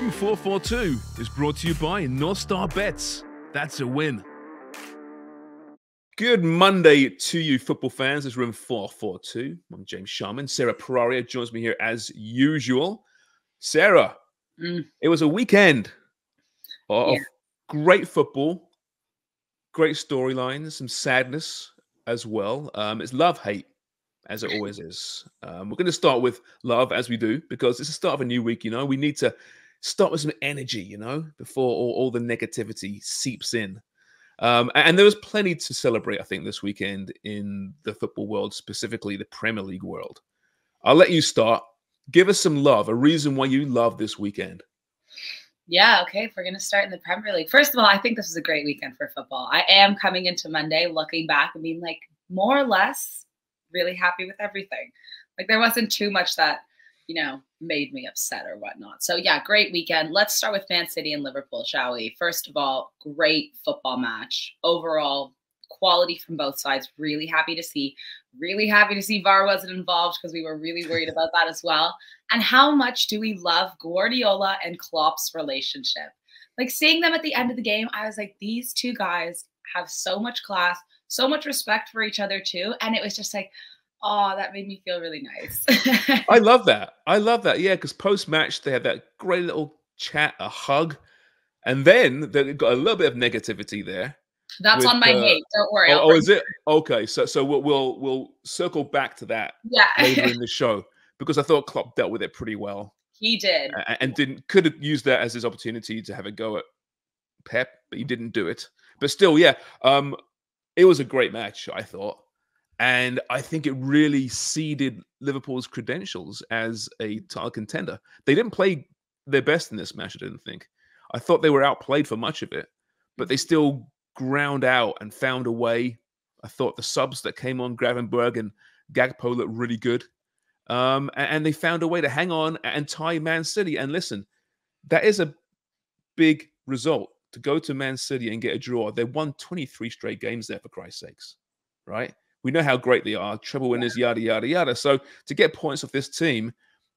Room 442 is brought to you by North Star Bets. That's a win. Good Monday to you, football fans. It's Room 442. I'm James Sharman. Sarah Peraria joins me here as usual. Sarah, it was a weekend of great football, great storylines, some sadness as well. It's love-hate, as it always is. We're going to start with love, as we do, because it's the start of a new week, you know. We need to start with some energy, you know, before all the negativity seeps in. And there was plenty to celebrate, I think, this weekend in the football world, specifically the Premier League world. I'll let you start. Give us some love, a reason why you love this weekend. Yeah, okay, if we're going to start in the Premier League. First of all, I think this is a great weekend for football. I am coming into Monday looking back and being like, more or less, really happy with everything. Like, there wasn't too much that, you know, made me upset or whatnot. So yeah, great weekend. Let's start with Man City and Liverpool, shall we? First of all, great football match. Overall, quality from both sides. Really happy to see. Really happy to see VAR wasn't involved because we were really worried about that as well. And how much do we love Guardiola and Klopp's relationship? Like, seeing them at the end of the game, I was like, these two guys have so much class, so much respect for each other too. And it was just like, oh, that made me feel really nice. I love that. I love that. Yeah, because post-match, they had that great little chat, a hug. And then they got a little bit of negativity there. That's with, on my hate. Don't worry. Oh, is it? Okay. So we'll circle back to that later in the show, because I thought Klopp dealt with it pretty well. He did. And could have used that as his opportunity to have a go at Pep, but he didn't do it. But still, yeah, it was a great match, I thought. And I think it really seeded Liverpool's credentials as a title contender. They didn't play their best in this match, I didn't think. I thought they were outplayed for much of it, but they still ground out and found a way. I thought the subs that came on, Gravenberg and Gakpo, looked really good. And they found a way to hang on and tie Man City. And listen, that is a big result, to go to Man City and get a draw. They won 23 straight games there, for Christ's sakes, right? We know how great they are, treble winners, yada, yada, yada. So to get points off this team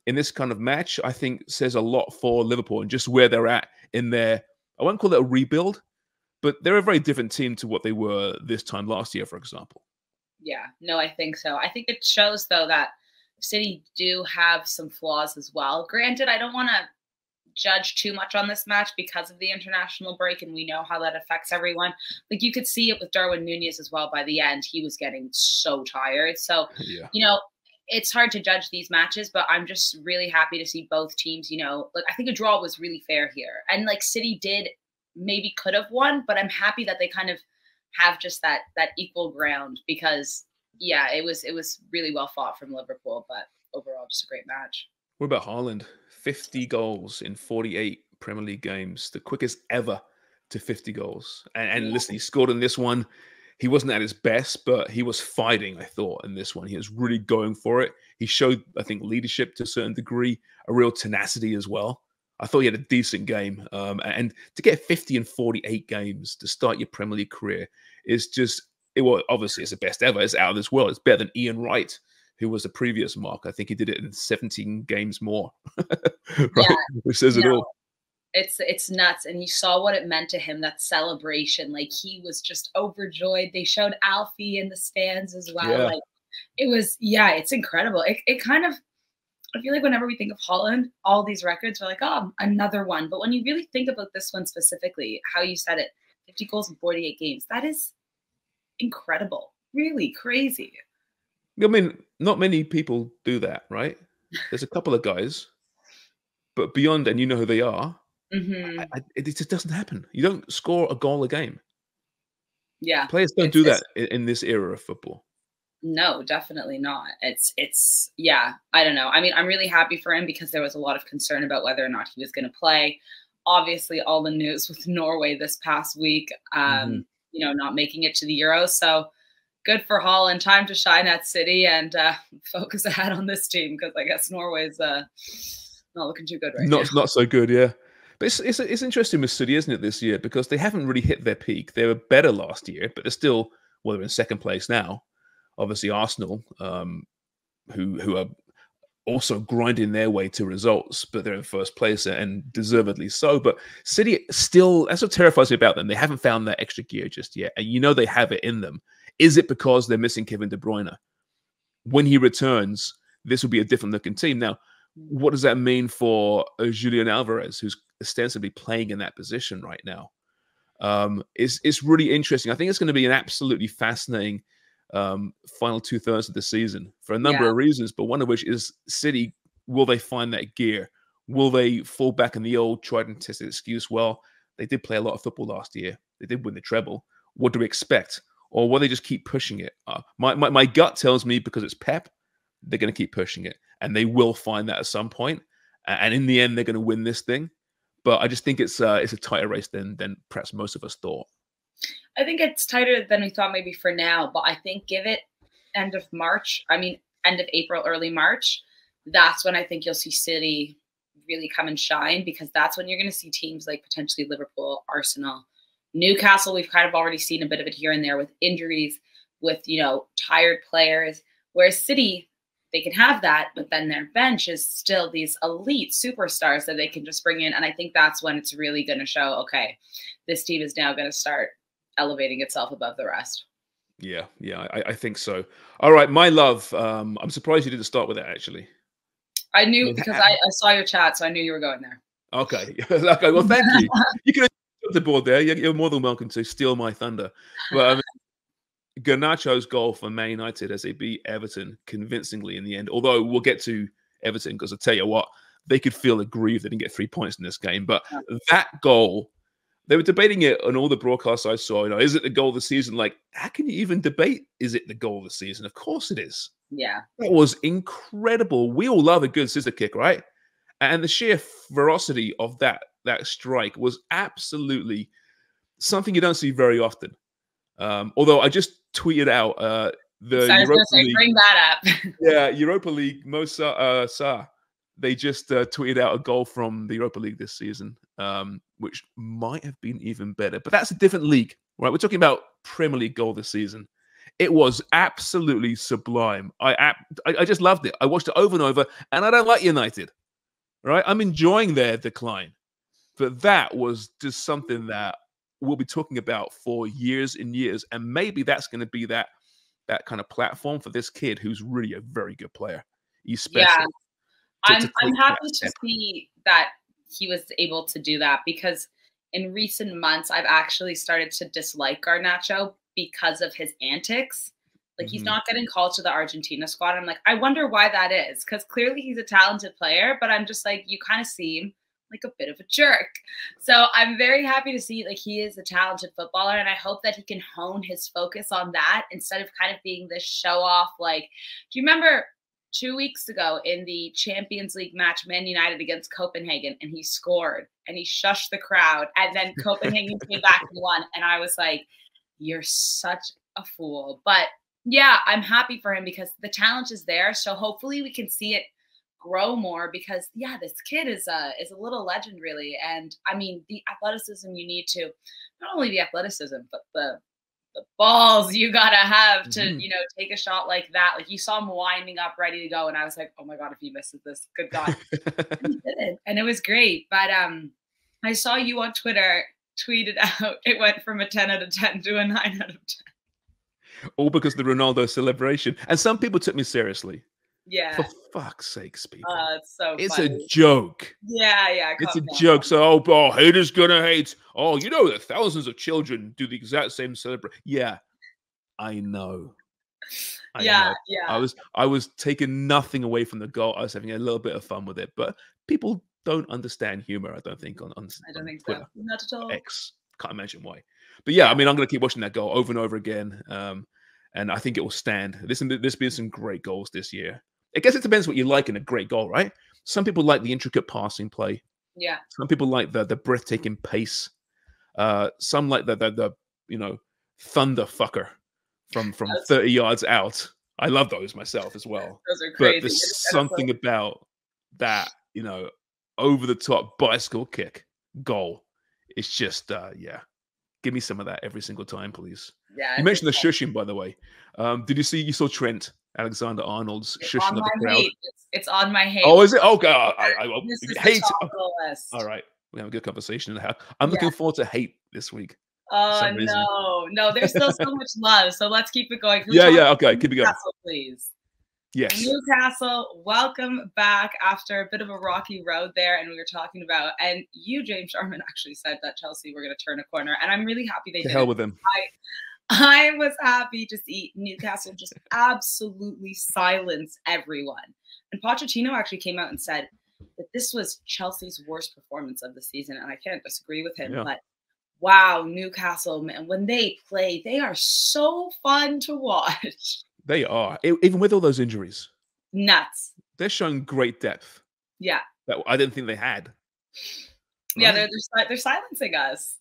in this kind of match, I think says a lot for Liverpool and just where they're at in their, I won't call it a rebuild, but they're a very different team to what they were this time last year, for example. Yeah, no, I think so. I think it shows, though, that City do have some flaws as well. Granted, I don't want to judge too much on this match because of the international break, and we know how that affects everyone. Like, you could see it with Darwin Nunez as well. By the end, he was getting so tired. So, you know, it's hard to judge these matches, but I'm just really happy to see both teams, you know, like, I think a draw was really fair here. And like, City did, maybe could have won, but I'm happy that they kind of have just that equal ground, because yeah, it was really well fought from Liverpool, but overall just a great match. What about Haaland? 50 goals in 48 Premier League games, the quickest ever to 50 goals. And listen, he scored in this one. He wasn't at his best, but he was fighting, I thought, in this one. He was really going for it. He showed, I think, leadership to a certain degree, a real tenacity as well. I thought he had a decent game. And to get 50 in 48 games to start your Premier League career is just, well, obviously it's the best ever. It's out of this world. It's better than Ian Wright, who was the previous mark. I think he did it in 17 games more. Right? Yeah, which says it all. It's nuts. And you saw what it meant to him, that celebration. Like, he was just overjoyed. They showed Alfie in the stands as well. Yeah. Like, it was, yeah, it's incredible. It kind of, I feel like whenever we think of Haaland, all these records are like, oh, another one. But when you really think about this one specifically, how you said it, 50 goals in 48 games, that is incredible. Really crazy. I mean, not many people do that, right? There's a couple of guys, but beyond, and you know who they are, it just doesn't happen. You don't score a goal a game. Yeah. Players don't do that in this era of football. No, definitely not. It's yeah, I don't know. I mean, I'm really happy for him because there was a lot of concern about whether or not he was going to play. Obviously, all the news with Norway this past week, you know, not making it to the Euros. So, good for Haaland. Time to shine at City and focus ahead on this team, because I guess Norway's not looking too good right now. Not so good, yeah. But it's interesting with City, isn't it, this year? Because they haven't really hit their peak. They were better last year, but they're still, well, they're in second place now. Obviously, Arsenal, who are also grinding their way to results, but they're in first place and deservedly so. But City still, that's what terrifies me about them. They haven't found that extra gear just yet. And you know they have it in them. Is it because they're missing Kevin De Bruyne? When he returns, this will be a different looking team. Now, what does that mean for Julian Alvarez, who's ostensibly playing in that position right now? It's really interesting. I think it's going to be an absolutely fascinating final two-thirds of the season for a number of reasons, but one of which is City, will they find that gear? Will they fall back on the old tried and tested excuse? Well, they did play a lot of football last year. They did win the treble. What do we expect? Or will they just keep pushing it? My gut tells me, because it's Pep, they're going to keep pushing it, and they will find that at some point. And in the end, they're going to win this thing. But I just think it's a tighter race than perhaps most of us thought. I think it's tighter than we thought maybe for now, but I think give it end of March, I mean, end of April, early March, that's when I think you'll see City really come and shine, because that's when you're going to see teams like potentially Liverpool, Arsenal, Newcastle. We've kind of already seen a bit of it here and there with injuries, with, you know, tired players, whereas City, they can have that, but then their bench is still these elite superstars that they can just bring in. And I think that's when it's really going to show, okay, this team is now going to start elevating itself above the rest. Yeah, I think so. All right, my love, I'm surprised you didn't start with that, actually. I knew, because I saw your chat, so I knew you were going there. Okay, okay, well, thank you. You can have the board there. You're more than welcome to steal my thunder. But, Garnacho's goal for Man United as they beat Everton convincingly in the end, although we'll get to Everton, because I'll tell you what, they could feel aggrieved they didn't get 3 points in this game. But that goal, they were debating it on all the broadcasts I saw. You know, is it the goal of the season? Like, how can you even debate, is it the goal of the season? Of course it is. Yeah. That was incredible. We all love a good scissor kick, right? And the sheer ferocity of that strike was absolutely something you don't see very often. Although I just tweeted out the Europa League, bring that up. Yeah, Europa League, Mo Salah, they just tweeted out a goal from the Europa League this season, which might have been even better. But that's a different league, right? We're talking about Premier League goal this season. It was absolutely sublime. I just loved it. I watched it over and over, and I don't like United, right? I'm enjoying their decline. But that was just something that we'll be talking about for years and years. And maybe that's going to be that kind of platform for this kid, who's really a very good player. He's special. Yeah. I'm happy to see that he was able to do that, because in recent months, I've actually started to dislike Garnacho because of his antics. Like, he's not getting called to the Argentina squad. I'm like, I wonder why that is, because clearly he's a talented player, but I'm just like, you kind of seem like a bit of a jerk. So I'm very happy to see, like, he is a talented footballer, and I hope that he can hone his focus on that instead of kind of being this show off. Like, do you remember 2 weeks ago in the Champions League match, Man United against Copenhagen, and he scored and he shushed the crowd, and then Copenhagen came back and won, and I was like, you're such a fool. But yeah, I'm happy for him, because the talent is there, so hopefully we can see it grow more, because yeah, this kid is a little legend, really. And I mean, the athleticism, you need to, not only the athleticism, but the balls you gotta have to, you know, take a shot like that. Like, you saw him winding up ready to go, and I was like, oh my god, if he misses this, good god. And he didn't, and it was great. But I saw you on Twitter tweeted out it went from a 10 out of 10 to a 9 out of 10, all because of the Ronaldo celebration. And some people took me seriously. Yeah. For fuck's sakes, people. It's so funny. It's a joke. Yeah. It's a joke. So, oh, haters gonna hate. Oh, you know that thousands of children do the exact same celebration. Yeah, I know. I know. I was taking nothing away from the goal. I was having a little bit of fun with it, but people don't understand humor, I don't think, on Twitter. Not at all. X. Can't imagine why. But yeah, I mean, I'm gonna keep watching that goal over and over again. And I think it will stand. There's been some great goals this year. I guess it depends what you like in a great goal, right? Some people like the intricate passing play. Yeah. Some people like the breathtaking pace. Some like the you know, thunder fucker from 30 yards out. I love those myself as well. Those are crazy. But there's something about that, you know, over the top bicycle kick goal. It's just yeah. Give me some of that every single time, please. Yeah. You mentioned the shushing, by the way. Did you see? You saw Trent Alexander-Arnold's shushing of the crowd. Hate. It's on my hate. Oh, is it? Oh, God. I hate. All right. We have a good conversation. I'm looking forward to hate this week. Oh, no. No, there's still so much love. So let's keep it going. Who's okay. Keep it going. Newcastle, please. Yes. Newcastle, welcome back after a bit of a rocky road there. And we were talking about, and you, James Sharman, actually said that Chelsea were going to turn a corner. And I'm really happy they did. The hell with them. I was happy to see Newcastle just absolutely silence everyone. And Pochettino actually came out and said that this was Chelsea's worst performance of the season. And I can't disagree with him. Yeah. But wow, Newcastle, man, when they play, they are so fun to watch. They are. Even with all those injuries. Nuts. They're showing great depth. Yeah. That I didn't think they had. Yeah, right? they're silencing us.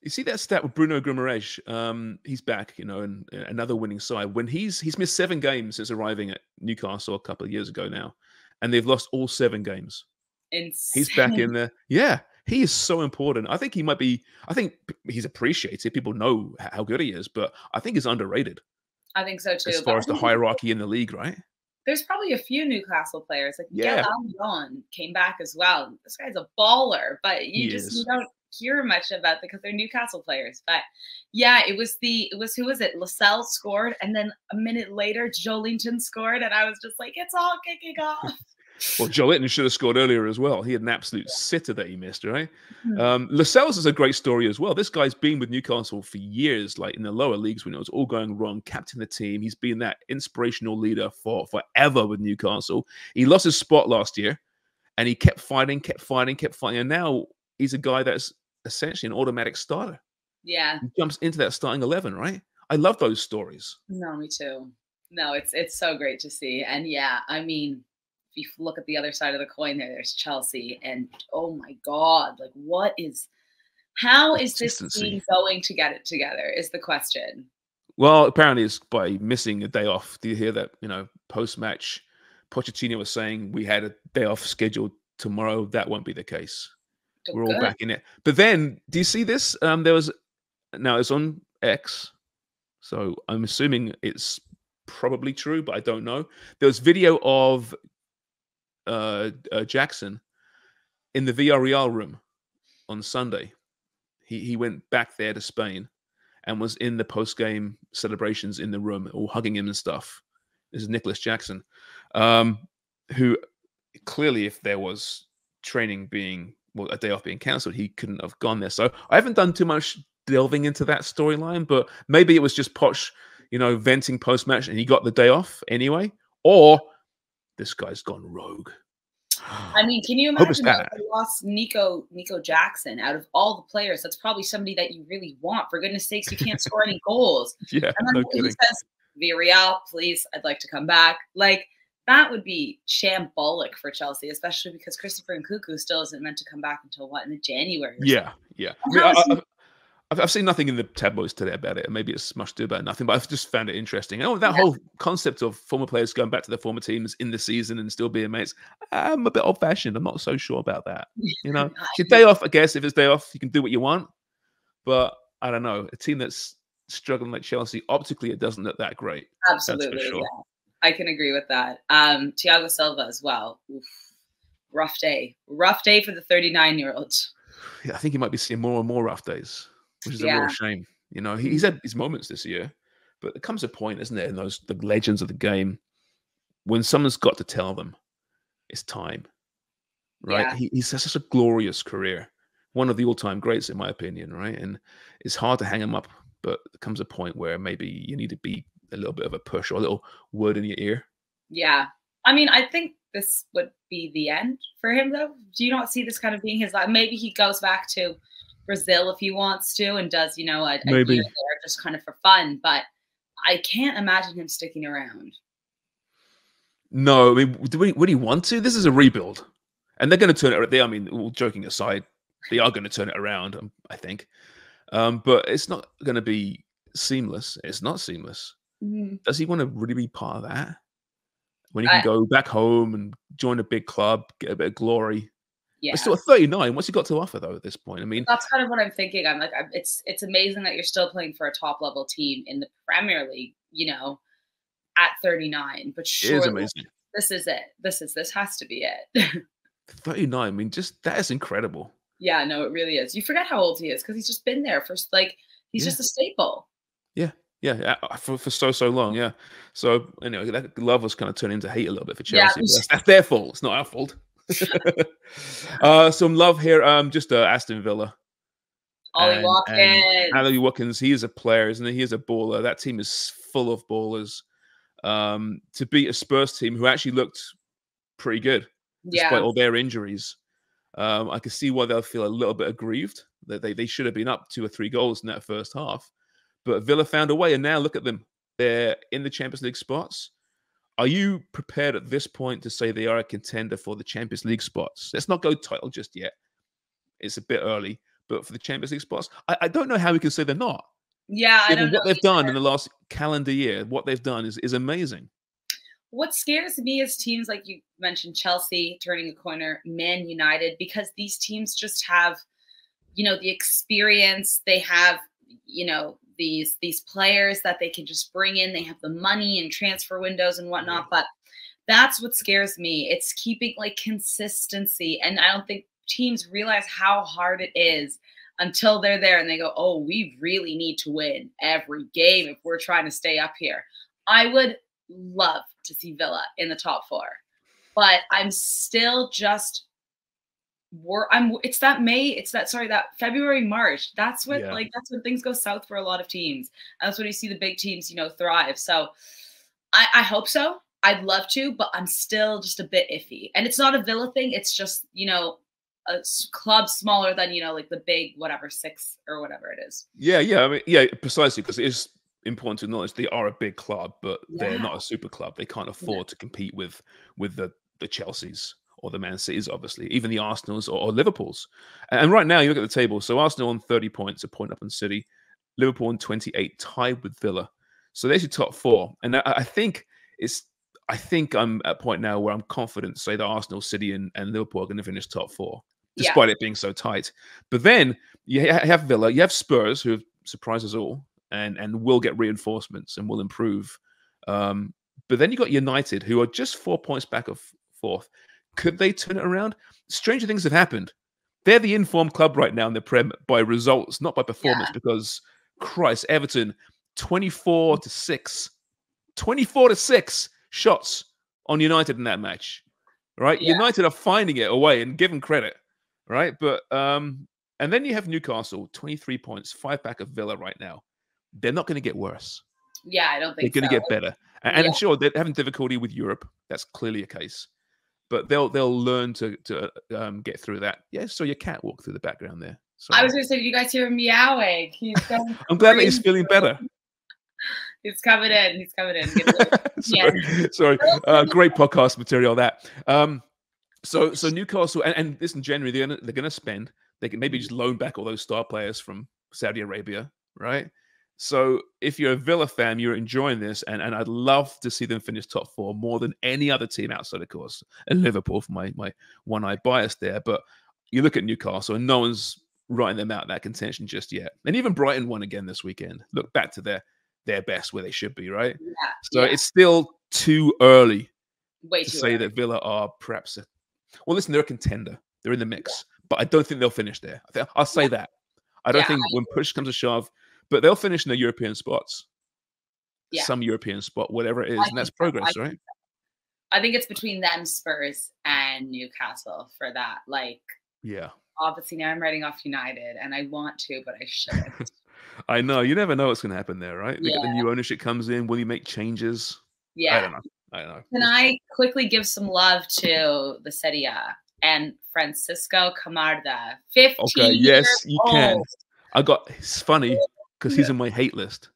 You see that stat with Bruno Guimaraes, he's back, you know, and another winning side. When he's missed 7 games since arriving at Newcastle a couple of years ago now, and they've lost all 7 games. Insane. He's back in there. Yeah, he is so important. I think he might be. I think he's appreciated. People know how good he is, but I think he's underrated. I think so too. As far as the hierarchy in the league, right? There's probably a few Newcastle players like Almiron came back as well. This guy's a baller, but you don't hear much about because they're Newcastle players. But yeah, it was who was it? Lascelles scored, and then a minute later Joelinton scored, and I was just like, it's all kicking off. Well, Joelinton should have scored earlier as well. He had an absolute sitter that he missed, right? Lascelles is a great story as well. This guy's been with Newcastle for years, like in the lower leagues when it was all going wrong, captain the team. He's been that inspirational leader for forever with Newcastle. He lost his spot last year, and he kept fighting. And now he's a guy that's essentially an automatic starter. Yeah. He jumps into that starting 11, right? I love those stories. No, me too. No, it's so great to see. And yeah, I mean, if you look at the other side of the coin there, there's Chelsea. And oh my God, like how is this team going to get it together is the question. Well, apparently it's by missing a day off. Do you hear that? You know, post-match, Pochettino was saying we had a day off scheduled tomorrow. That won't be the case. We're all back in it. But then, do you see this? There was, now it's on X, so I'm assuming it's probably true, but I don't know. There was video of Jackson in the Villarreal room on Sunday. He went back there to Spain and was in the post-game celebrations in the room, all hugging him and stuff. This is Nicholas Jackson, who clearly, if there was training being... well, a day off being cancelled, he couldn't have gone there. So I haven't done too much delving into that storyline, but maybe it was just Poch, you know, venting post-match and he got the day off anyway. Or this guy's gone rogue. I mean, can you imagine that they lost Nico Jackson out of all the players? That's probably somebody that you really want. For goodness sakes, you can't score any goals. Yeah, and then he says, Villarreal, please, I'd like to come back. Like, that would be shambolic for Chelsea, especially because Christopher Nkunku still isn't meant to come back until, what, in January? Yeah, yeah. I've seen nothing in the tabloids today about it. Maybe it's much to do about nothing, but I've just found it interesting. Oh, that whole concept of former players going back to their former teams in the season and still being mates, I'm a bit old-fashioned. I'm not so sure about that. You know, it's your day off, I guess. If it's day off, you can do what you want. But I don't know. A team that's struggling like Chelsea, optically, it doesn't look that great. Absolutely, that's for sure. Yeah. I can agree with that. Thiago Silva as well. Oof. Rough day. Rough day for the 39-year-old. Yeah, I think he might be seeing more and more rough days, which is a real shame. You know, he's had his moments this year, but there comes a point, isn't there, in the legends of the game, when someone's got to tell them it's time, right? Yeah. He's had such a glorious career. One of the all-time greats, in my opinion, right? And it's hard to hang him up, but there comes a point where maybe you need to be a little bit of a push or a little word in your ear. Yeah. I mean, I think this would be the end for him, though. Do you not see this kind of being his life? Maybe he goes back to Brazil if he wants to and does, you know, a year there just kind of for fun. But I can't imagine him sticking around. No, I mean, would he want to? This is a rebuild. And they're going to turn it around. I mean, all joking aside, they are going to turn it around, I think. But it's not going to be seamless. It's not seamless. Does he want to really be part of that when he can go back home and join a big club, get a bit of glory? Yeah, but still at 39, what's he got to offer though at this point? I mean, that's kind of what I'm thinking. I'm like, it's amazing that you're still playing for a top level team in the Premier League. You know, at 39, but sure, this is it. This has to be it. 39. I mean, just that is incredible. Yeah, no, it really is. You forget how old he is because he's just been there for like, he's just a staple. Yeah. Yeah, for so long, yeah. So, anyway, that love was kind of turned into hate a little bit for Chelsea. Yeah. That's their fault. It's not our fault. Some love here. Just Aston Villa. Ollie Watkins. Ollie Watkins, he is a player, isn't he? He is a baller. That team is full of ballers. To beat a Spurs team who actually looked pretty good despite all their injuries. I can see why they'll feel a little bit aggrieved. That they should have been up 2 or 3 goals in that first half. But Villa found a way, and now look at them. They're in the Champions League spots. Are you prepared at this point to say they are a contender for the Champions League spots? Let's not go title just yet. It's a bit early. But for the Champions League spots, I don't know how we can say they're not. Yeah, I don't know what they've done in the last calendar year, what they've done is amazing. What scares me is teams like you mentioned, Chelsea turning a corner, Man United, because these teams just have, you know, the experience. They have, you know, these players that they can just bring in. They have the money and transfer windows and whatnot. But that's what scares me. It's keeping like consistency. And I don't think teams realize how hard it is until they're there and they go, oh, we really need to win every game if we're trying to stay up here. I would love to see Villa in the top 4, but I'm still just it's that February, March. That's when like that's when things go south for a lot of teams. And that's when you see the big teams, you know, thrive. So I hope so. I'd love to, but I'm still just a bit iffy. And it's not a Villa thing, it's just, you know, a club smaller than, you know, like the big whatever 6 or whatever it is. Yeah, yeah. I mean, yeah, precisely, because it is important to acknowledge they are a big club, but they're not a super club. They can't afford to compete with the Chelseas or the Man Cities, obviously, even the Arsenals or Liverpools. And right now, you look at the table. So Arsenal on 30 points, a point up on City. Liverpool on 28, tied with Villa. So there's your top 4. And I think I'm at a point now where I'm confident to say that Arsenal, City, and Liverpool are going to finish top 4, despite it being so tight. But then you have Villa, you have Spurs, who have surprised us all, and will get reinforcements and will improve. But then you got United, who are just 4 points back of 4th. Could they turn it around? Stranger things have happened. They're the informed club right now in the Prem by results, not by performance, because, Christ, Everton, 24-6. 24-6 shots on United in that match, right? Yeah. United are finding it away and giving credit, right? But and then you have Newcastle, 23 points, 5 back of Villa right now. They're not going to get worse. Yeah, I don't think they're going to get better. And I'm sure they're having difficulty with Europe. That's clearly a case. But they'll learn to get through that. Yeah, so your cat walked through the background there. Sorry. I was going to say, did you guys hear him meowing? I'm glad that he's feeling better. He's coming in. He's coming in. Sorry. Great podcast material, that. So Newcastle, and this in January, they're going to spend. They can maybe just loan back all those star players from Saudi Arabia, right? So if you're a Villa fan, you're enjoying this, and I'd love to see them finish top 4 more than any other team outside, of course, and Liverpool for my one-eye bias there. But you look at Newcastle, and no one's writing them out of that contention just yet. And even Brighton won again this weekend. Look back to their best, where they should be, right? Yeah, so it's still too early to say that Villa are perhaps well, listen, they're a contender. They're in the mix. Yeah. But I don't think they'll finish there. I'll say that. I don't think when push comes to shove. But they'll finish in the European spots, some European spot, whatever it is, and that's progress, right? I think it's between them, Spurs, and Newcastle for that. Like, obviously now I'm writing off United, and I want to, but I shouldn't. I know, you never know what's going to happen there, right? Yeah. The new ownership comes in. Will you make changes? Yeah, I don't know. Can I quickly give some love to the Serie A and Francisco Camarda, 15 okay, yes, you old. Can. I got. It's funny. Because he's in my hate list,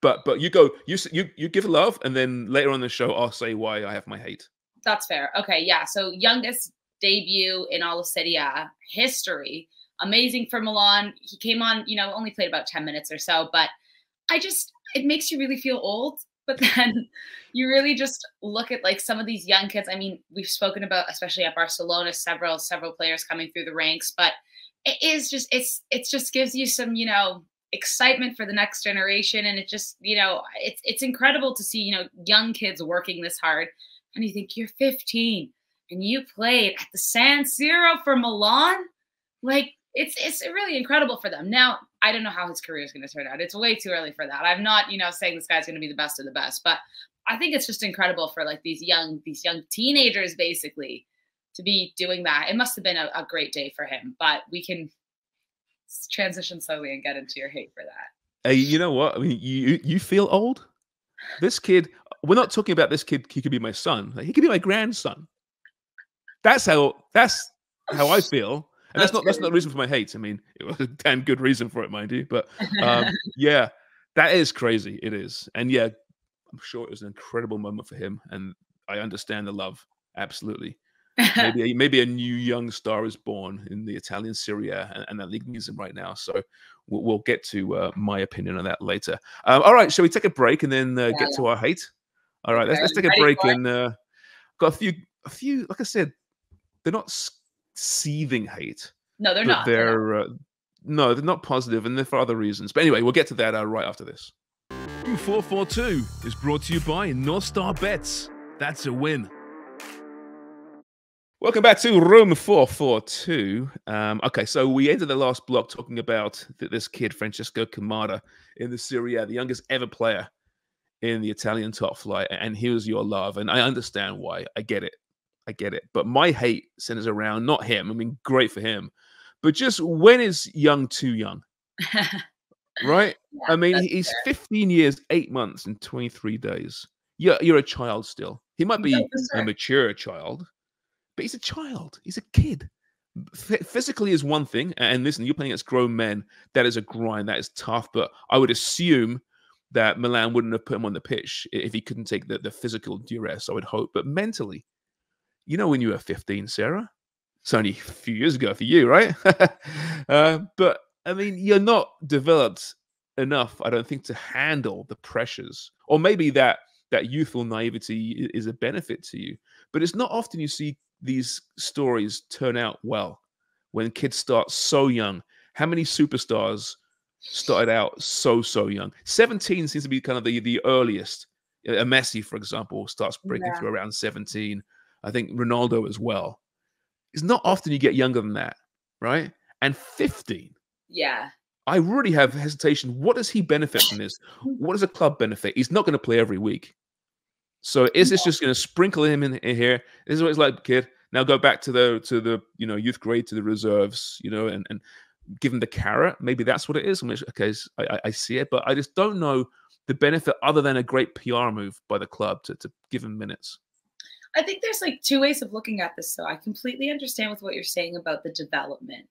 but you go you give love, and then later on the show I'll say why I have my hate. That's fair. Okay, yeah. So youngest debut in all of Serie A history, amazing for Milan. He came on, you know, only played about 10 minutes or so, but it makes you really feel old. But then you really just look at like some of these young kids. I mean, we've spoken about, especially at Barcelona, several players coming through the ranks, but it just gives you some, you know, excitement for the next generation. And it just, you know, it's incredible to see, you know, young kids working this hard. And you think you're 15 and you played at the San Siro for Milan. Like, it's really incredible for them. Now, I don't know how his career is going to turn out. It's way too early for that. I'm not, you know, saying this guy's going to be the best of the best, but I think it's just incredible for like these young teenagers basically to be doing that. It must have been a great day for him, but we can transition slowly and get into your hate for that. You know what? I mean, you feel old. This kid, we're not talking about this kid. He could be my son. Like, he could be my grandson. That's how I feel. And that's not the reason for my hate. I mean, it was a damn good reason for it, mind you. But yeah, that is crazy. It is. And yeah, I'm sure it was an incredible moment for him. And I understand the love. Absolutely. Maybe a new young star is born in the Italian Serie A, and that league needs him right now. So we'll get to my opinion on that later. All right, shall we take a break and then get to our hate? All right, let's take a break. And got a few. Like I said, they're not seething hate. No, they're not. No, they're not positive, and they're for other reasons. But anyway, we'll get to that right after this. Room 442 is brought to you by North Star Bets. That's a win. Welcome back to Room 442. Okay, so we ended the last block talking about this kid, Francesco Camara, in the Serie A, the youngest ever player in the Italian top flight. And here's your love. And I understand why. I get it. I get it. But my hate centers around not him. I mean, great for him. But just when is young too young? Right? Yeah, I mean, he's fair. 15 years, 8 months, and 23 days. You're a child still. He might be a mature child. But he's a child. He's a kid. Physically is one thing. And listen, you're playing against grown men. That is a grind. That is tough. But I would assume that Milan wouldn't have put him on the pitch if he couldn't take the physical duress, I would hope. But mentally, you know when you were 15, Sarah? It's only a few years ago for you, right? But, I mean, you're not developed enough, I don't think, to handle the pressures. Or maybe that youthful naivety is a benefit to you. But it's not often you see these stories turn out well when kids start so young. How many superstars started out so young? 17 seems to be kind of the earliest. A Messi, for example, starts breaking through around 17. I think Ronaldo as well. It's not often you get younger than that, right? And 15. Yeah. I really have hesitation. What does he benefit from this? What does a club benefit? He's not going to play every week. So is this just going to sprinkle him in here? This is what it's like, kid. Now go back to the you know, youth grade, to the reserves, you know, and give him the carrot. Maybe that's what it is. In which case, I see it, but I just don't know the benefit other than a great PR move by the club to give him minutes. I think there's like two ways of looking at this. So I completely understand with what you're saying about the development.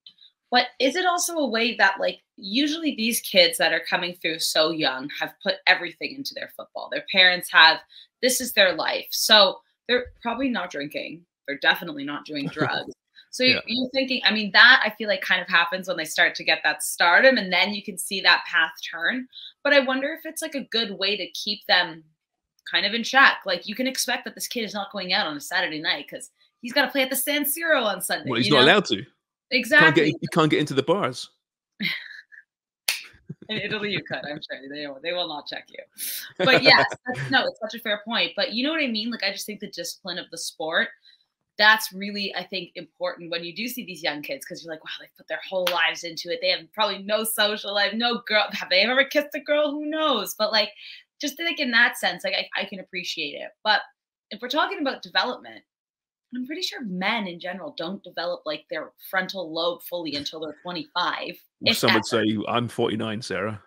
But is it also a way that, like, usually these kids that are coming through so young have put everything into their football? Their parents have, this is their life. So they're probably not drinking. They're definitely not doing drugs. So you're thinking, I mean, that I feel like kind of happens when they start to get that stardom, and then you can see that path turn. But I wonder if it's like a good way to keep them kind of in check. Like, you can expect that this kid is not going out on a Saturday night because he's got to play at the San Siro on Sunday. Well, he's not allowed to. Exactly. You can't get into the bars. In Italy, you could. I'm sure they will not check you. But yes, it's such a fair point. But you know what I mean? Like, I just think the discipline of the sport, that's really, I think, important when you do see these young kids, because you're like, wow, they put their whole lives into it. They have probably no social life, no girl. Have they ever kissed a girl? Who knows? But like, just like in that sense, like I can appreciate it. But if we're talking about development, I'm pretty sure men in general don't develop like their frontal lobe fully until they're 25. Well, some would say I'm 49, Sarah.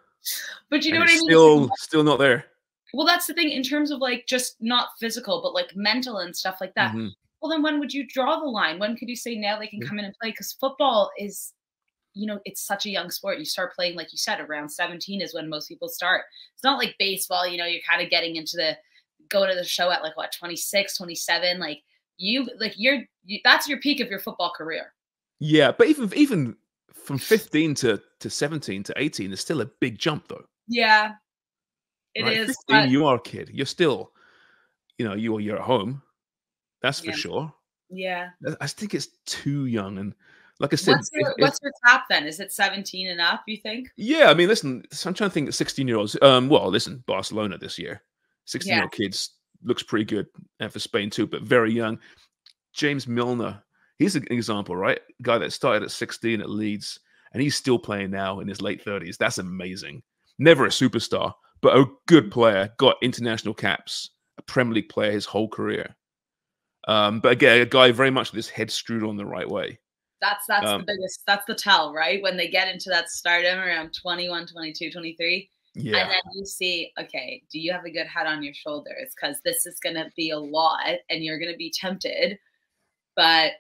But you know what I mean? Still not there. Well, that's the thing in terms of like just not physical, but like mental and stuff like that. Mm-hmm. Well, then when would you draw the line? When could you say now they can come in and play? Because football is, you know, it's such a young sport. You start playing, like you said, around 17 is when most people start. It's not like baseball, you know, you're kind of getting into go to the show at like what, 26, 27, like. That's your peak of your football career. Yeah, but even from 15 to 17 to 18 is still a big jump, though. Yeah, it is. 15, but you are a kid. You're still, you know, you're at home. That's for sure. Yeah, I think it's too young, and Like I said, what's your top then? Is it 17 and up, you think? Yeah, I mean, listen, I'm trying to think 16-year-olds. Well, listen, Barcelona this year. 16-year-old kids looks pretty good, and for Spain too, but very young. James Milner, he's an example, right? A guy that started at 16 at Leeds, and he's still playing now in his late 30s. That's amazing. Never a superstar, but a good player. Got international caps, a Premier League player his whole career. But again, a guy very much with his head screwed on the right way. That's the biggest, that's the tell, right? When they get into that stardom around 21, 22, 23. Yeah. And then you see, okay, do you have a good head on your shoulders? Because this is going to be a lot and you're going to be tempted. But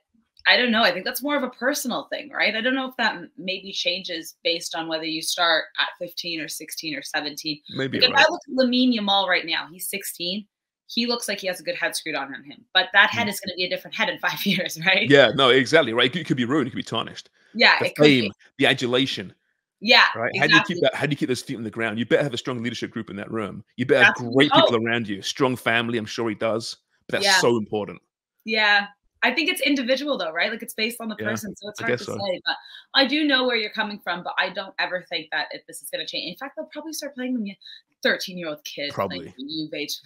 I don't know. I think that's more of a personal thing, right? I don't know if that maybe changes based on whether you start at 15 or 16 or 17. Maybe right. If I look at Lamine Yamal right now, he's 16. He looks like he has a good head screwed on him, but that head is going to be a different head in 5 years, right? Yeah, no, exactly, right. It could be ruined, it could be tarnished. Yeah, the fame, the adulation. Yeah, right. Exactly. How do you keep that? How do you keep those feet on the ground? You better have a strong leadership group in that room. You better have great people around you, strong family. I'm sure he does, but that's so important. Yeah, I think it's individual though, right? Like it's based on the person, so it's hard to say. But I do know where you're coming from, but I don't ever think that if this is going to change. In fact, they'll probably start playing them 13-year-old kids, probably like, you've aged.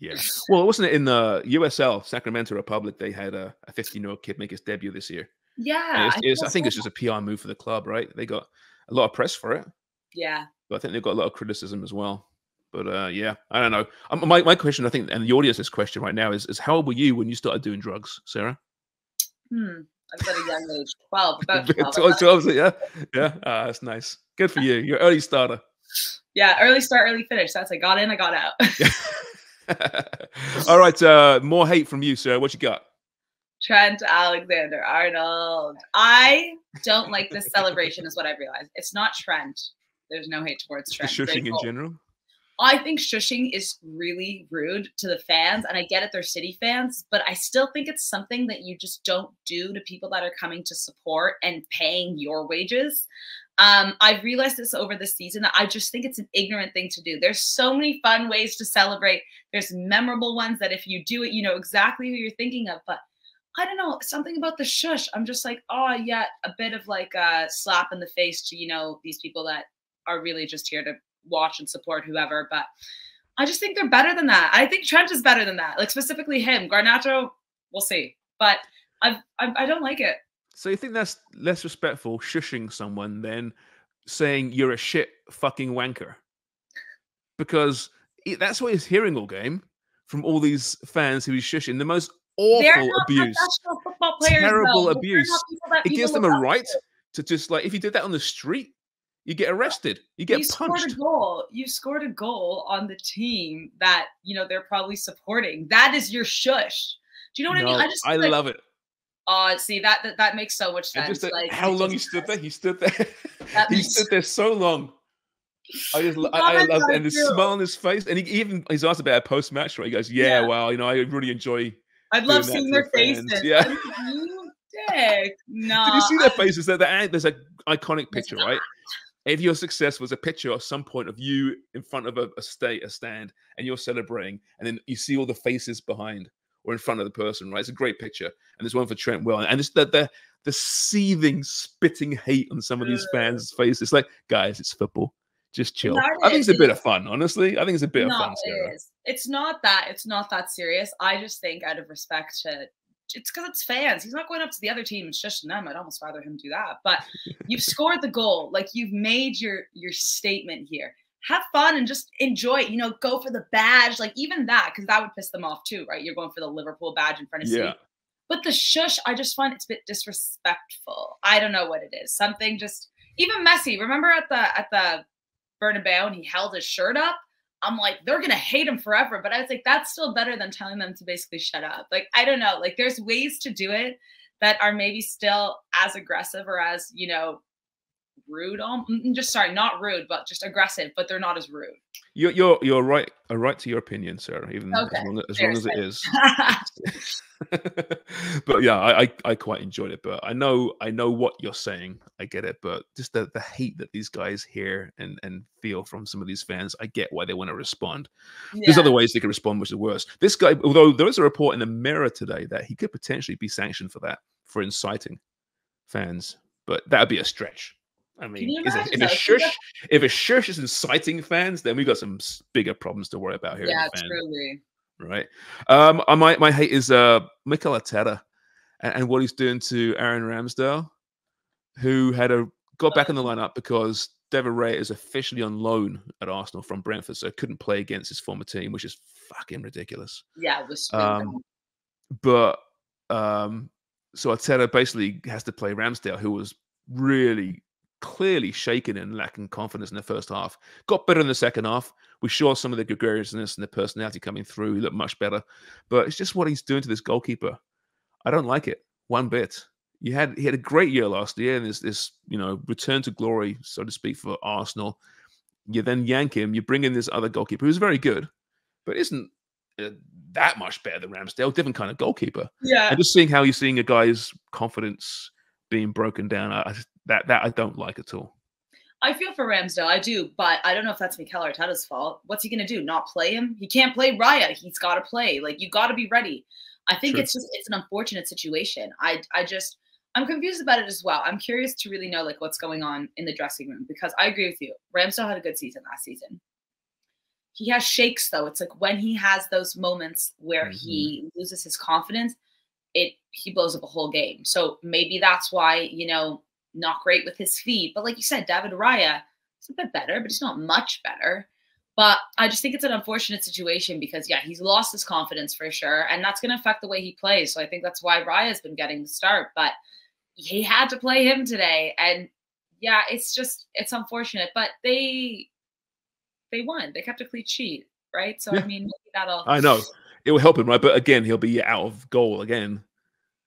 Yeah. Well, wasn't it in the USL, Sacramento Republic, they had a 15-year-old kid make his debut this year. Yeah. I think it's just a PR move for the club, right? They got a lot of press for it. Yeah. But I think they've got a lot of criticism as well. But yeah, I don't know. My question, I think, and the audience's question right now is how old were you when you started doing drugs, Sarah? I've got a young age, 12, about 12. 12, yeah. Yeah. That's nice. Good for you. You're an early starter. Yeah. Early start, early finish. That's I got in, I got out. All right, more hate from you, sir. What you got? Trent Alexander-Arnold. I don't like this celebration is what I've realized. It's not Trent. There's no hate towards Trent. Shushing in general? I think shushing is really rude to the fans, and I get it, they're City fans, but I still think it's something that you just don't do to people that are coming to support and paying your wages. I've realized this over the season. I just think it's an ignorant thing to do. There's so many fun ways to celebrate. There's memorable ones that if you do it, you know exactly who you're thinking of. But I don't know, something about the shush. I'm just like, oh, yeah, a bit of like a slap in the face to, you know, these people that are really just here to watch and support whoever. But I just think they're better than that. I think Trent is better than that, like specifically him. Garnacho, we'll see. But I don't like it. So you think that's less respectful, shushing someone, than saying you're a shit fucking wanker? Because that's what he's hearing all game from all these fans who he's shushing. The most awful abuse, terrible abuse. It gives them a right to just, like, if you did that on the street, you get arrested. You get punched. Scored a goal. You scored a goal on the team that, you know, they're probably supporting. That is your shush. Do you know what I mean? I like, love it. See that makes so much sense. Just, like, how long he stood there? He stood there. He stood there so long. I love it. And the smile on his face. And he's asked about a post match, right? He goes, "Yeah, well, you know, I really enjoy. I'd love seeing their faces." Yeah. You dick. No. Did you see their faces? There's an iconic picture, right? If your success was a picture at some point of you in front of a stand, and you're celebrating, and then you see all the faces behind or in front of the person, right? It's a great picture. And there's one for Trent Well. And it's the seething, spitting hate on some of these fans' faces. It's like, guys, it's football. Just chill. I think it's a bit of fun, honestly. I think it's a bit of fun, Sarah. It's not that. It's not that serious. I just think out of respect to... It's because it's fans. He's not going up to the other team and shushing them. I'd almost rather him do that. But you've scored the goal. Like, you've made your statement here. Have fun and just enjoy it. You know, go for the badge. Like, even that, because that would piss them off too, right? You're going for the Liverpool badge in front of City. But the shush, I just find it's a bit disrespectful. I don't know what it is. Something just, even Messi, remember at the Bernabeu, and he held his shirt up? I'm like, they're going to hate him forever. But I was like, that's still better than telling them to basically shut up. Like, I don't know. Like, there's ways to do it that are maybe still as aggressive or as, you know, rude. Not rude, but just aggressive, but they're not as rude. You're right. A right to your opinion, Sarah, even as long as it is. But yeah, I quite enjoyed it. But I know what you're saying. I get it. But just the hate that these guys hear and feel from some of these fans, I get why they want to respond. Yeah. There's other ways they can respond, which is worse. This guy, although there is a report in the Mirror today that he could potentially be sanctioned for that, for inciting. fans, but that would be a stretch. I mean, if a shush is inciting fans, then we've got some bigger problems to worry about here. Yeah, truly. Right. My hate is Mikel Arteta and what he's doing to Aaron Ramsdale, who got back in the lineup because Deva Rea is officially on loan at Arsenal from Brentford, so couldn't play against his former team, which is fucking ridiculous. Yeah, it was so Arteta basically has to play Ramsdale, who was really clearly shaken and lacking confidence in the first half. Got better in the second half. We saw some of the gregariousness and the personality coming through. He looked much better. But it's just what he's doing to this goalkeeper. I don't like it one bit. He had a great year last year, and this return to glory, so to speak, for Arsenal. You then yank him. You bring in this other goalkeeper who's very good, but isn't that much better than Ramsdale. Different kind of goalkeeper. Yeah. And just seeing how you're seeing a guy's confidence being broken down, that I don't like at all. I feel for Ramsdale, I do, but I don't know if that's Mikel Arteta's fault. What's he going to do? Not play him? He can't play Raya. He's got to play. Like, you got to be ready. I think True. It's just, it's an unfortunate situation. I'm confused about it as well. I'm curious to really know, like, what's going on in the dressing room, because I agree with you. Ramsdale had a good season last season. He has shakes, though. It's like when he has those moments where he loses his confidence, he blows up a whole game. So maybe that's why, not great with his feet. But like you said, David Raya is a bit better, but he's not much better. But I just think it's an unfortunate situation because, yeah, he's lost his confidence for sure. And that's going to affect the way he plays. So I think that's why Raya's been getting the start. But he had to play him today. And, yeah, it's unfortunate. But they won. They kept a clean sheet, right? So, yeah. I mean, maybe that'll... I know. It will help him, right? But, again, he'll be out of goal again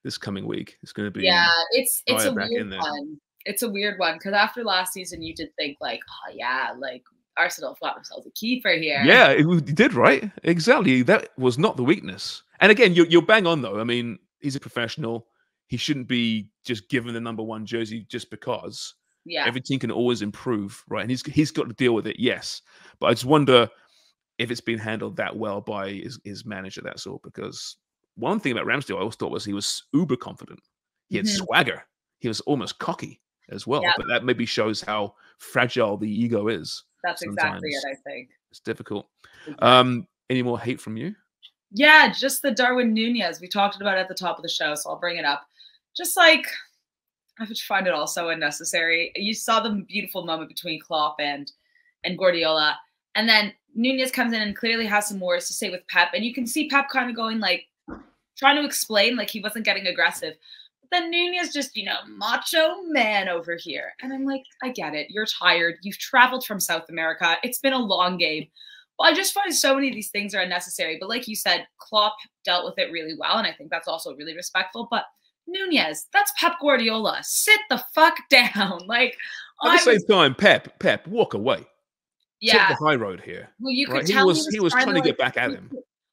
this coming week. It's going to be... Yeah, it's a weird one. It's a weird one because after last season, you did think, like, oh, yeah, like... Arsenal got themselves a keeper here. Yeah, it did, right? Exactly. That was not the weakness. And again, you're bang on, though. I mean, he's a professional. He shouldn't be just given the #1 jersey just because. Yeah. Every team can always improve, right? And he's got to deal with it, yes. But I just wonder if it's been handled that well by his manager, that's all. Because one thing about Ramsdale I always thought was he was uber confident. He had swagger. He was almost cocky as well. Yeah. But that maybe shows how fragile the ego is. That's sometimes. Exactly it, I think. It's difficult. Exactly. Any more hate from you? Yeah, just the Darwin Nunez. We talked about it at the top of the show, so I'll bring it up. Just like, I find it all so unnecessary. You saw the beautiful moment between Klopp and Guardiola. And then Nunez comes in and clearly has some words to say with Pep. And you can see Pep kind of going like, trying to explain, like he wasn't getting aggressive. Then Nunez just, macho man over here. And I'm like, I get it. You're tired. You've traveled from South America. It's been a long game. Well, I just find so many of these things are unnecessary. But like you said, Klopp dealt with it really well. And I think that's also really respectful. But Nunez, that's Pep Guardiola. Sit the fuck down. Like, At the same time, Pep, walk away. Yeah. Take the high road here. Well, you could tell he was trying to get back at him.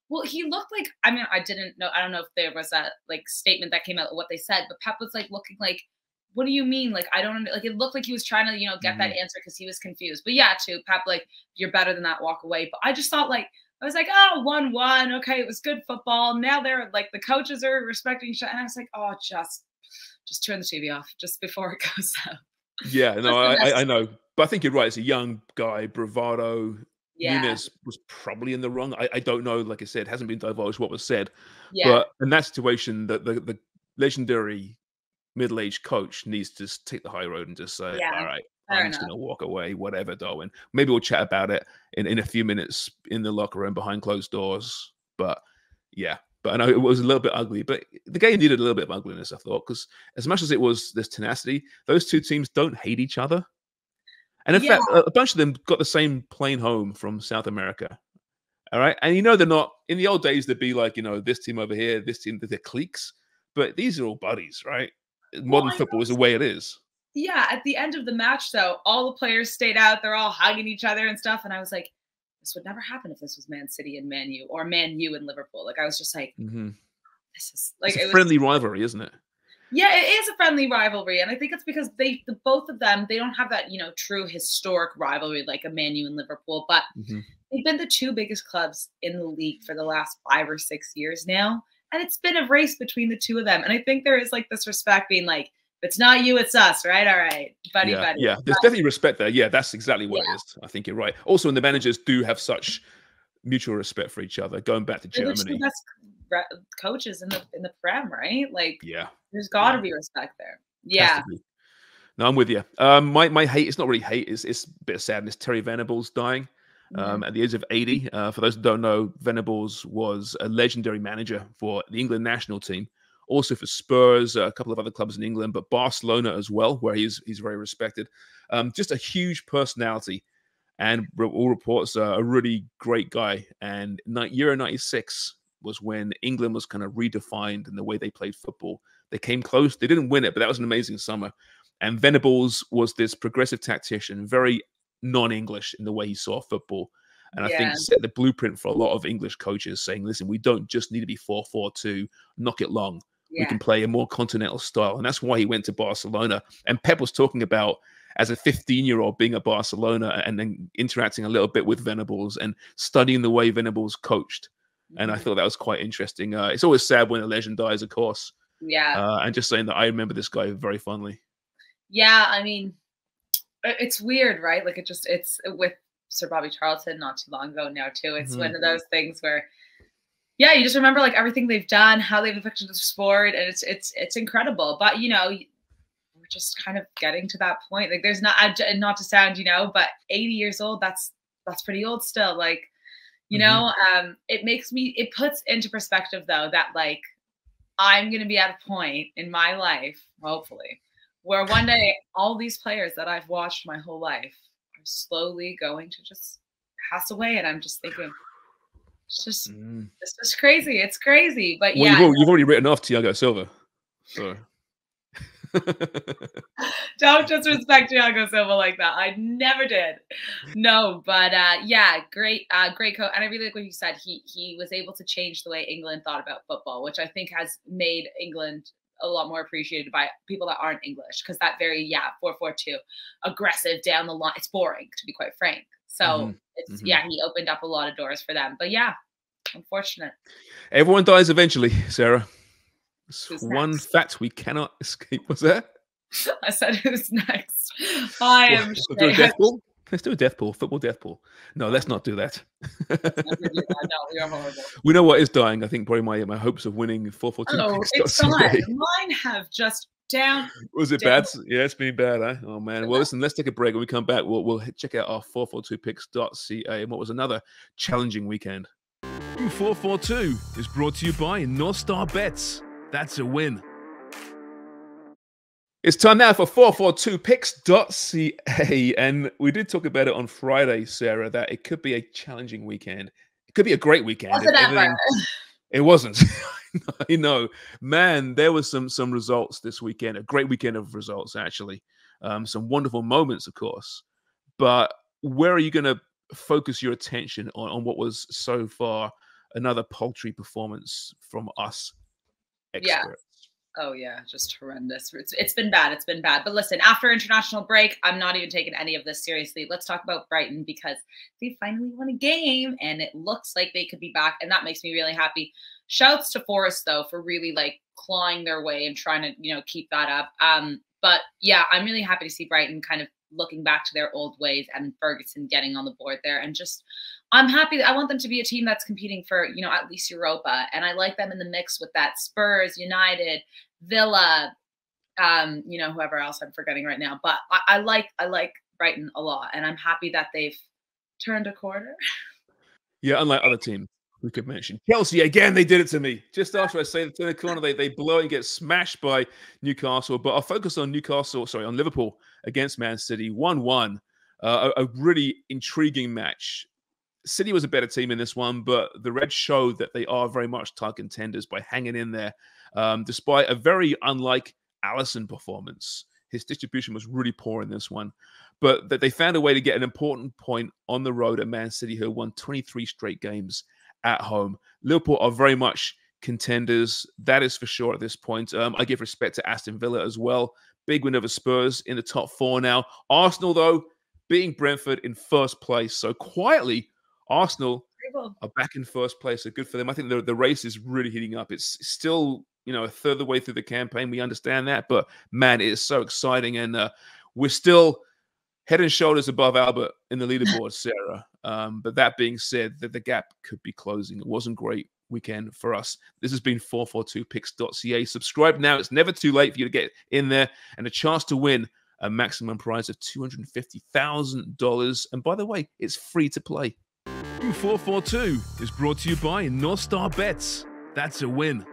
Well, he looked like, I mean, I didn't know. I don't know if there was that like statement that came out of what they said, but Pep was like looking like, what do you mean? Like, I don't like, it looked like he was trying to, get that answer because he was confused. But yeah, too, Pep, like, you're better than that, walk away. But I just thought like, I was like, oh, 1-1. Okay. It was good football. Now they're like, the coaches are respecting shit. And I was like, oh, just turn the TV off just before it goes out. Yeah, no, I know. But I think you're right. It's a young guy, bravado. Yeah. Nunez was probably in the wrong. I don't know. Like I said, it hasn't been divulged what was said. Yeah. But in that situation, the legendary middle-aged coach needs to just take the high road and just say, all right, I'm just going to walk away, whatever, Darwin. Maybe we'll chat about it in a few minutes in the locker room behind closed doors. But, yeah. But I know it was a little bit ugly. But the game needed a little bit of ugliness, I thought, because as much as it was this tenacity, those two teams don't hate each other. And in fact, a bunch of them got the same plane home from South America. All right. And they're not, in the old days, they'd be like, this team over here, this team, they're cliques. But these are all buddies, right? Modern football is the way it is. Yeah. At the end of the match, though, all the players stayed out. They're all hugging each other and stuff. And I was like, this would never happen if this was Man City and Man U or Man U and Liverpool. Like, I was just like, this is like it's a friendly rivalry, isn't it? Yeah, it is a friendly rivalry, and I think it's because both of them, they don't have that, true historic rivalry like a Man U and Liverpool, but they've been the two biggest clubs in the league for the last 5 or 6 years now, and it's been a race between the two of them, and I think there is, like, this respect being, like, If it's not you, it's us, right? All right, buddy, yeah, buddy. Yeah, there's definitely respect there. Yeah, that's exactly what it is. I think you're right. Also, and the managers do have such mutual respect for each other. Going back to Germany, that's coaches in the Prem, right? Like, yeah, there's got to be respect there. Yeah. No, I'm with you. My hate, it's not really hate, it's a bit of sadness. Terry Venables dying at the age of 80. For those who don't know, Venables was a legendary manager for the England national team, also for Spurs, a couple of other clubs in England, but Barcelona as well, where he's very respected. Just a huge personality, and all reports are a really great guy. And Euro 96 was when England was kind of redefined in the way they played football. They came close. They didn't win it, but that was an amazing summer. And Venables was this progressive tactician, very non-English in the way he saw football. And I think set the blueprint for a lot of English coaches, saying, listen, we don't just need to be 4-4-2, knock it long. We can play a more continental style. And that's why he went to Barcelona. And Pep was talking about, as a 15-year-old, being at Barcelona and then interacting a little bit with Venables and studying the way Venables coached. And I thought that was quite interesting. It's always sad when a legend dies, of course. Yeah. And just saying that I remember this guy very fondly. Yeah, I mean, it's weird, right? Like, it's with Sir Bobby Charlton not too long ago now, too. It's one of those things where, yeah, you just remember, like, everything they've done, how they've affected the sport, and it's incredible. But, you know, we're just kind of getting to that point. Like, there's not to sound, you know, but 80 years old, that's pretty old still. Like, you know, it makes me, it puts into perspective, though, that, like, I'm going to be at a point in my life, hopefully, where one day all these players that I've watched my whole life are slowly going to just pass away. And I'm just thinking, it's just crazy. It's crazy. But well, yeah. You've already written off Thiago Silva. So. Don't disrespect Thiago Silva like that. I never did. No, but yeah, great coach. And I really like what you said. He was able to change the way England thought about football, which I think has made England a lot more appreciated by people that aren't English, because that very 4-4-2 aggressive down the line, it's boring, to be quite frank. So yeah, he opened up a lot of doors for them. But yeah, unfortunate. Everyone dies eventually, Sarah. Who's one next? Fact we cannot escape. What's that? I said, who's next? Let's do a death pool, football death pool. No, let's not do that. No, we are horrible. We know what is dying. I think probably my hopes of winning 442. Oh, it's fine. Mine have just down. Was it down. Bad? Yeah, it's been bad, eh? Oh man. Well, listen, let's take a break. When we come back, we'll check out our 442picks.ca and what was another challenging weekend. Room 442 is brought to you by North Star Bets. That's a win. It's time now for 442picks.ca, and we did talk about it on Friday, Sarah, that it could be a challenging weekend. It could be a great weekend. It wasn't. You know, man, there was some results this weekend, a great weekend of results, actually. Some wonderful moments, of course. But where are you going to focus your attention on what was so far another paltry performance from us experts? Yeah. Oh, yeah, just horrendous. It's been bad. It's been bad. But listen, after international break, I'm not even taking any of this seriously. Let's talk about Brighton, because they finally won a game and it looks like they could be back. And that makes me really happy. Shouts to Forest, though, for really like clawing their way and trying to, you know, keep that up. But yeah, I'm really happy to see Brighton kind of looking back to their old ways, and Ferguson getting on the board there. And just, I'm happy. I want them to be a team that's competing for, you know, at least Europa. And I like them in the mix with that Spurs, United, Villa, you know, whoever else I'm forgetting right now. But I like Brighton a lot, and I'm happy that they've turned a corner. Yeah, unlike other teams we could mention. Chelsea, again, they did it to me. Just after I say they turn the corner, they blow and get smashed by Newcastle. But I'll focus on on Liverpool against Man City. 1-1, a really intriguing match. City was a better team in this one, but the Reds showed that they are very much title contenders by hanging in there, despite a very unlike Alisson performance. His distribution was really poor in this one, but that they found a way to get an important point on the road at Man City, who won 23 straight games at home. Liverpool are very much contenders, that is for sure at this point. I give respect to Aston Villa as well. Big win over Spurs, in the top four now. Arsenal, though, beating Brentford in first place, so quietly Arsenal are back in first place. So good for them. I think the race is really heating up. It's still you know, a third of the way through the campaign. We understand that, but man, it is so exciting, and we're still head and shoulders above Albert in the leaderboard, Sarah. But that being said, that the gap could be closing. It wasn't great weekend for us. This has been 442picks.ca. Subscribe now. It's never too late for you to get in there, and a chance to win a maximum prize of $250,000. And by the way, it's free to play. Room 442 is brought to you by North Star Bets. That's a win.